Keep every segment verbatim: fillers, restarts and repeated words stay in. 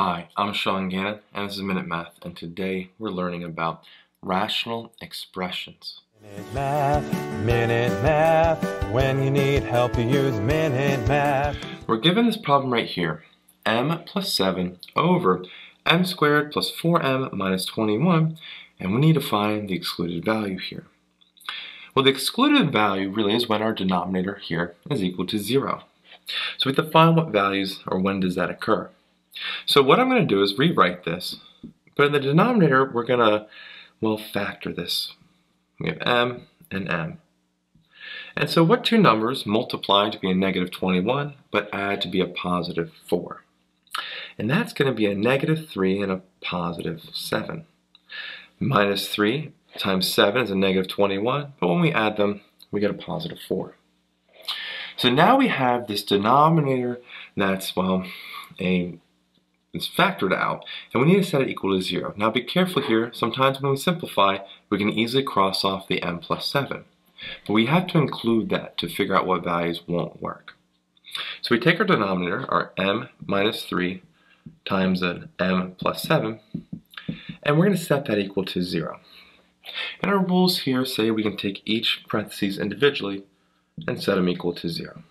Hi, I'm Sean Gannon, and this is Minute Math, and today we're learning about rational expressions. Minute Math, Minute Math, when you need help you use Minute Math. We're given this problem right here, m plus seven over m squared plus four m minus twenty-one, and we need to find the excluded value here. Well, the excluded value really is when our denominator here is equal to zero. So we have to find what values, or when does that occur. So what I'm going to do is rewrite this, but in the denominator we're going to, well, factor this. We have m and m. And so what two numbers multiply to be a negative twenty-one, but add to be a positive four? And that's going to be a negative three and a positive seven. Minus three times seven is a negative twenty-one, but when we add them, we get a positive four. So now we have this denominator that's, well, a... it's factored out, and we need to set it equal to zero. Now be careful here, sometimes when we simplify, we can easily cross off the m plus seven. But we have to include that to figure out what values won't work. So we take our denominator, our m minus three times an m plus seven, and we're going to set that equal to zero. And our rules here say we can take each parentheses individually and set them equal to zero.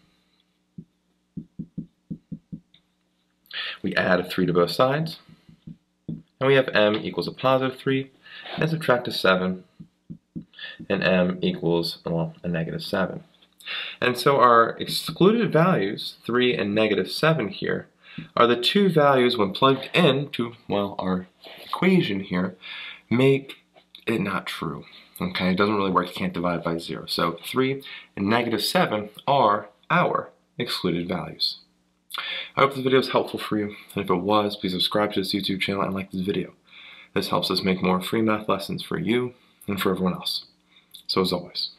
We add a three to both sides, and we have m equals a positive three, and subtract a seven, and m equals, well, a negative seven. And so our excluded values, three and negative seven here, are the two values when plugged into, well, our equation here, make it not true. Okay, it doesn't really work, you can't divide by zero. So three and negative seven are our excluded values. I hope this video is helpful for you, and if it was, please subscribe to this YouTube channel and like this video. This helps us make more free math lessons for you and for everyone else. So as always,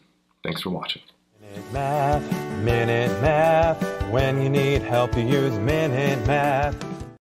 thanks for watching. Minute Math, Minute Math, when you need help you use Minute Math.